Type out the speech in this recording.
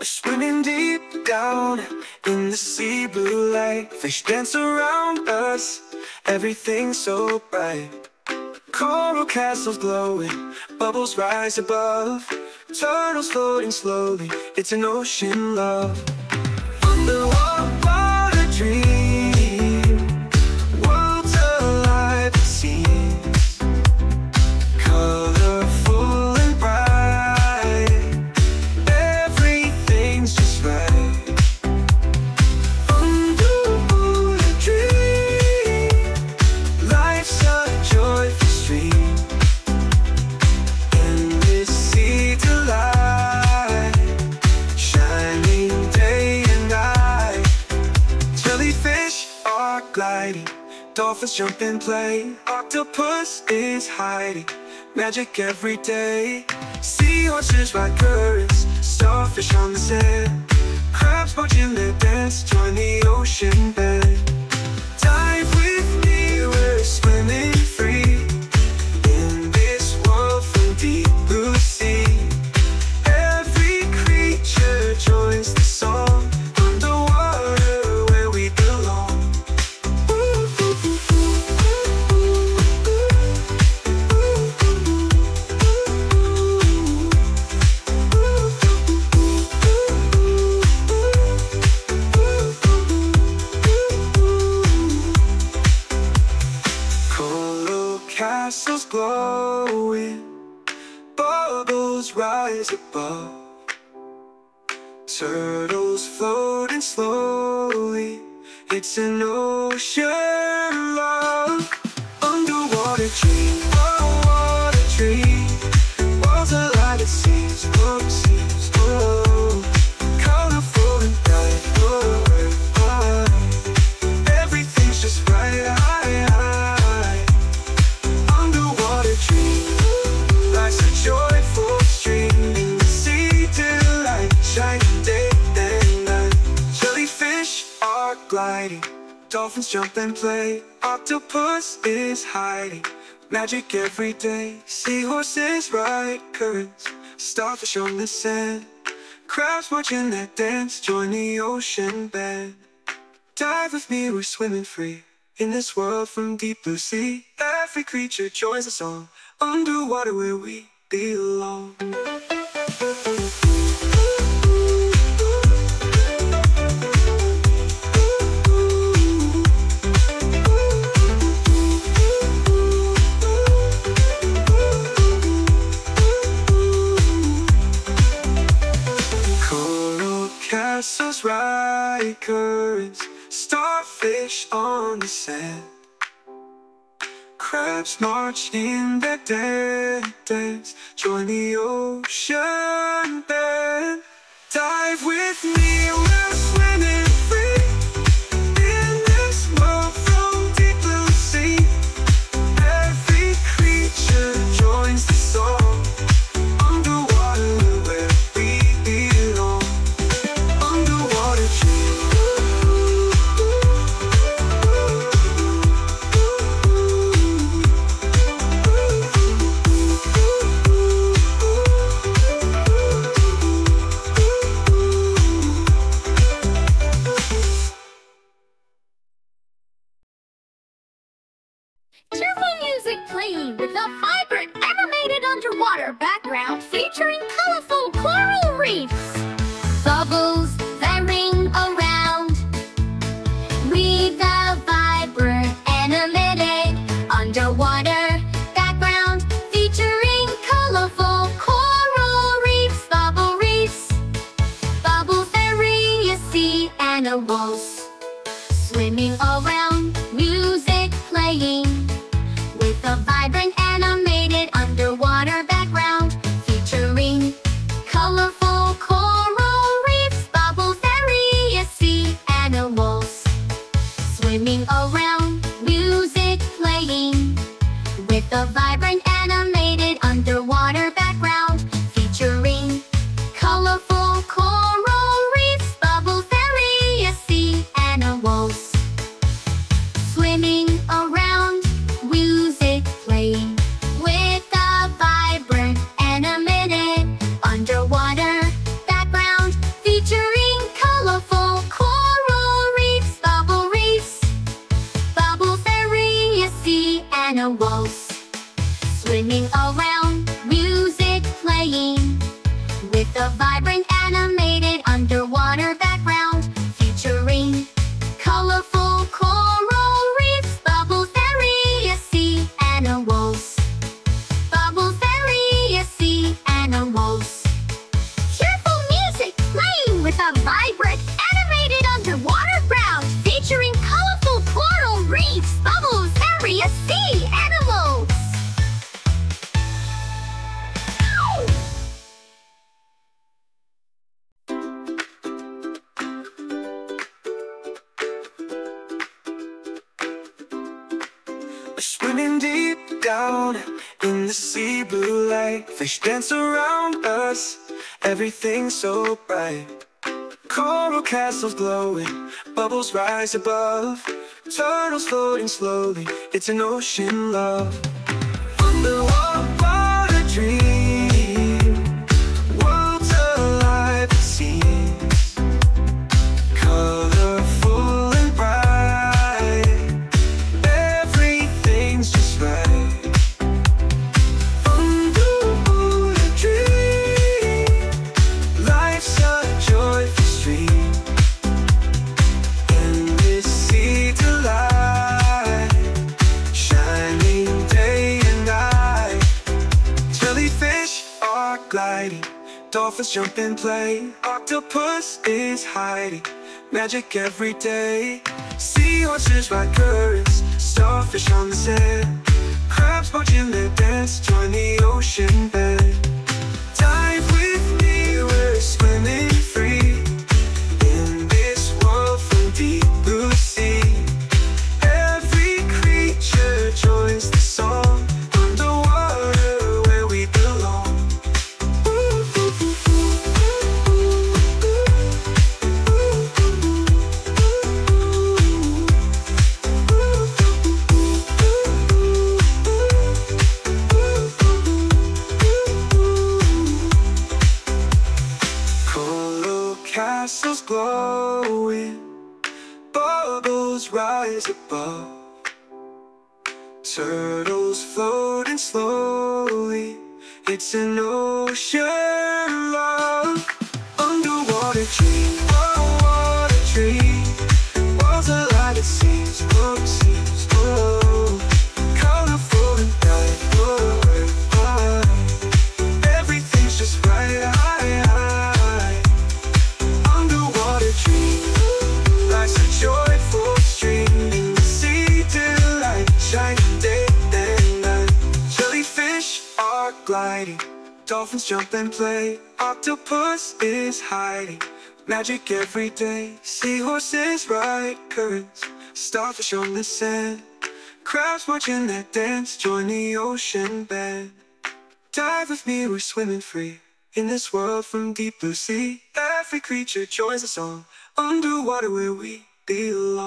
We're swimming deep down in the sea blue light. Fish dance around us, everything's so bright. Coral castles glowing, bubbles rise above. Turtles floating slowly, it's an ocean love. Underwater dream, worlds alive it seems. Colorful and bright, everything's just right. Underwater dream, life's a joyful stream. In this sea to light, shining day and night. Jellyfish are gliding, dolphins jump and play. Octopus is hiding, magic every day. Seahorses ride currents, starfish on the sand. Crabs watching their dance, join the ocean bed. Dive with me, we're swimming free in this world from deep blue sea. Every creature joins the song, underwater where we belong. Coral castles glowing, bubbles rise above. Turtles floating slowly, it's an ocean love. Underwater dream, underwater dream. Worlds alive it seems, world seems, oh. Colorful and bright, oh. Everything's just right, Underwater dream, life's a joyful stream. In the sea delight, shining day and night. Jellyfish are gliding, dolphins jump and play. Octopus is hiding, magic every day. Seahorses ride currents, starfish on the sand. Crabs watching their dance, join the ocean band. Dive with me, we're swimming free in this world from deep blue sea. Every creature joins us all, underwater where we belong. Coral castles ride currents, starfish on the sand. Crabs march in their dance, join the ocean band. Dive with me, we're swimming free in this world from deep blue sea. Every creature joins the song, underwater where we belong. Underwater dream. Cheerful music playing with a vibrant, animated underwater background featuring colorful coral reefs. Bubbles that ring around. Read the vibrant, animated underwater background featuring colorful coral reefs. Bubbles that ring, you see animals swimming around. Music playing with a vibrant, animated underwater background featuring colorful coral reefs. Bubbles that ring, you see animals swimming around. Music playing with a vibrant, animated underwater background featuring colorful coral reefs. Bubbles that ring, you see animals swimming around. Music playing with a vibrant, animated underwater background featuring a waltz. Swimming around, music playing, with a vibrant animated underwater background, featuring colorful coral reefs, Bubble Fairy, a sea and a waltz. Bubble Fairy, a sea and a waltz. Cheerful music playing with a vibrant animated underwater ground, featuring colorful coral reefs, Bubble Fairy, a sea and a waltz. Swimming deep down in the sea blue light, fish dance around us, everything's so bright. Coral castles glowing, bubbles rise above, turtles floating slowly, it's an ocean love. Underwater dream, worlds alive it seems, colorful and bright, everything's just right. Underwater dream, life's a joyful stream, in this sea to light, shining day and night. Jellyfish are gliding, dolphins jump and play, octopus is hiding, magic every day. Sea horses ride currents, starfish on the sand, crabs watching their dance, join the ocean bed. Dive with me, we're swimming free, in this world from deep blue sea. Every creature joins the song, underwater where we belong. Coral castles glowing, bubbles rise above, turtles floating slowly, it's an ocean love. Underwater dream, underwater dream, worlds alive it seems, oh it seems, oh, colorful and bright, oh, oh, everything's just right. Underwater dream, life's a joyful stream, in the sea delight, shining day and night. Jellyfish are gliding, dolphins jump and play, octopus is hiding, magic every day. Seahorses ride currents, starfish on the sand, crabs watching their dance, join the ocean bed. Dive with me, we're swimming free, in this world from deep blue sea. Every creature joins us all, underwater where we belong.